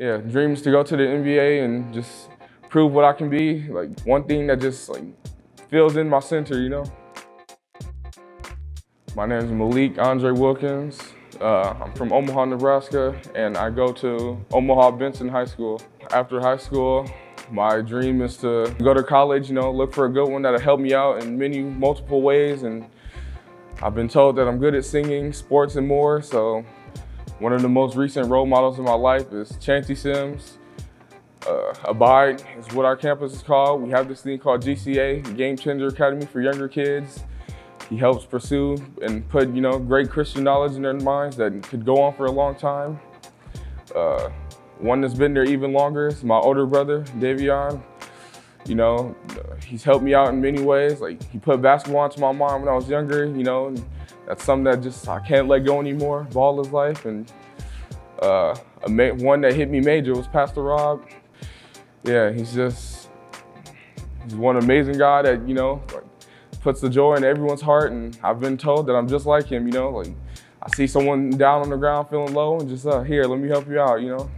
yeah, dreams to go to the NBA and just prove what I can be. Like one thing that just like fills in my center, you know? My name is Malik Andre Wilkins. I'm from Omaha, Nebraska, and I go to Omaha Benson High School. After high school, my dream is to go to college, you know, look for a good one that'll help me out in multiple ways. And I've been told that I'm good at singing, sports, and more. So one of the most recent role models in my life is Chansey Sims. Abide is what our campus is called. We have this thing called GCA, Game Changer Academy for younger kids. He helps pursue and put, you know, great Christian knowledge in their minds that could go on for a long time. One that's been there even longer is my older brother, Davion. You know, he's helped me out in many ways. Like he put basketball into my mind when I was younger, you know, and that's something that just I can't let go anymore. Ball is life. And one that hit me major was Pastor Rob. Yeah, he's one amazing guy that, you know, like, puts the joy in everyone's heart, and I've been told that I'm just like him, you know, like I see someone down on the ground feeling low and just, here, let me help you out, you know.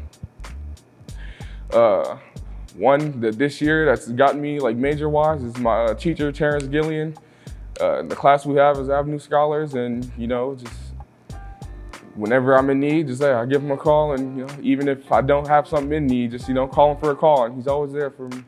One that this year that's gotten me like major-wise is my teacher, Terrence Gillian. The class we have is Avenue Scholars, and you know, just whenever I'm in need, just I give him a call, and you know, even if I don't have something in need, just you know, call him for a call, and he's always there for me.